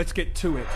Let's get to it.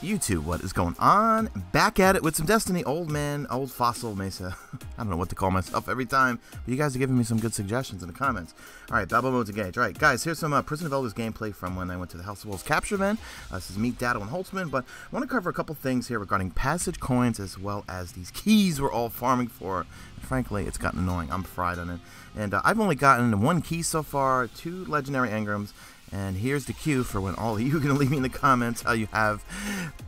YouTube, what is going on? Back at it with some Destiny. Old man, old fossil, Mesa. I don't know what to call myself every time, but you guys are giving me some good suggestions in the comments. All right, Babble Modes engaged. All right, guys, here's some Prison of Elders gameplay from when I went to the House of Wolves capture event. This is Meet Dado and Holtzman, but I want to cover a couple things here regarding Passage Coins as well as these keys we're all farming for. And frankly, it's gotten annoying. I'm fried on it. And I've only gotten one key so far, 2 legendary engrams. And here's the cue for when all of you are going to leave me in the comments how you have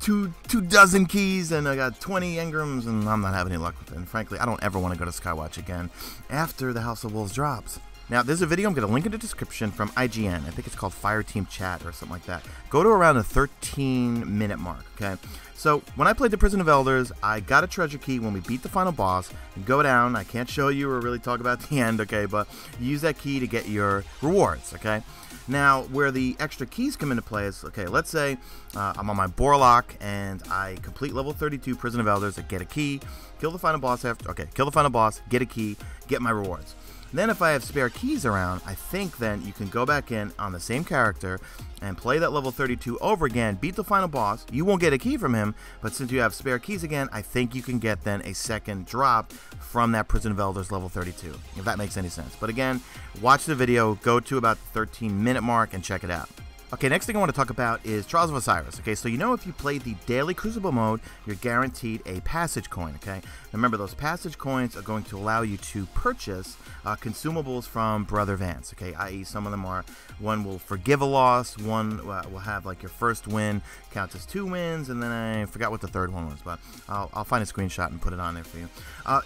two dozen keys and I got 20 engrams and I'm not having any luck with it. And frankly, I don't ever want to go to Skywatch again after the House of Wolves drops. Now, there's a video I'm going to link in the description from IGN. I think it's called Fireteam Chat or something like that. Go to around the 13-minute mark, okay? So, when I played the Prison of Elders, I got a treasure key when we beat the final boss. You go down. I can't show you or really talk about the end, okay? But you use that key to get your rewards, okay? Now, where the extra keys come into play is, okay, let's say I'm on my Boarlock and I complete level 32 Prison of Elders. I get a key, kill the final boss after, okay, kill the final boss, get a key, get my rewards. Then if I have spare keys around, I think then you can go back in on the same character and play that level 32 over again, beat the final boss. You won't get a key from him, but since you have spare keys again, I think you can get then a second drop from that Prison of Elders level 32, if that makes any sense. But again, watch the video, go to about the 13-minute mark and check it out. Okay, next thing I want to talk about is Trials of Osiris. Okay, so you know if you play the daily Crucible mode, you're guaranteed a Passage Coin, okay? Remember, those Passage Coins are going to allow you to purchase consumables from Brother Vance, okay? I.e., some of them are, one will forgive a loss, one will have, like, your first win counts as 2 wins, and then I forgot what the third one was, but I'll find a screenshot and put it on there for you.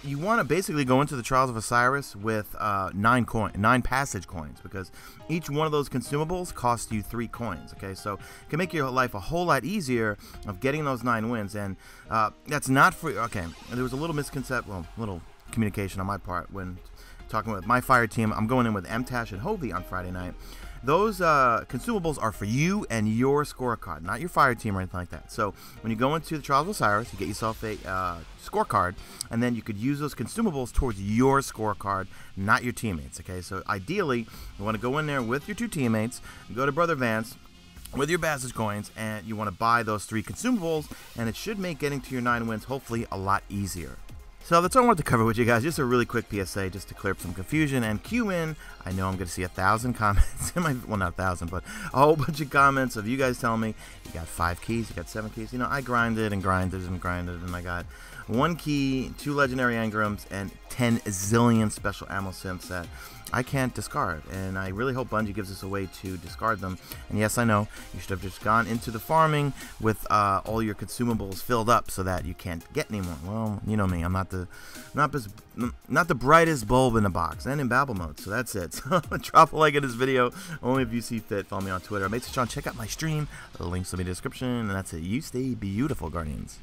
You want to basically go into the Trials of Osiris with 9 Passage Coins, because each one of those consumables costs you 3 coins. Okay, so it can make your life a whole lot easier of getting those 9 wins, and that's not free. Okay, there was a little misconception, well, little communication on my part when talking with my fire team. I'm going in with M Tash and Hovey on Friday night. Those consumables are for you and your scorecard, not your fire team or anything like that. So when you go into the Trials of Osiris, you get yourself a scorecard, and then you could use those consumables towards your scorecard, not your teammates, okay? So ideally, you want to go in there with your 2 teammates, go to Brother Vance with your Passage Coins, and you want to buy those 3 consumables, and it should make getting to your 9 wins hopefully a lot easier. So that's all I wanted to cover with you guys, just a really quick PSA just to clear up some confusion and cue in. I know I'm going to see 1,000 comments in my, well, not 1,000, but a whole bunch of comments of you guys telling me you got 5 keys, you got 7 keys. You know, I grinded and grinded and grinded, and I got 1 key, 2 legendary engrams, and 10 zillion special ammo sims that I can't discard, and I really hope Bungie gives us a way to discard them. And yes, I know you should have just gone into the farming with all your consumables filled up so that you can't get any more. Well, you know me, I'm not the brightest bulb in the box, and in babble mode, so that's it. So drop a like in this video, only if you see fit. Follow me on Twitter, Mesa Sean. Check out my stream, the links will be in the description, and that's it. You stay beautiful, Guardians.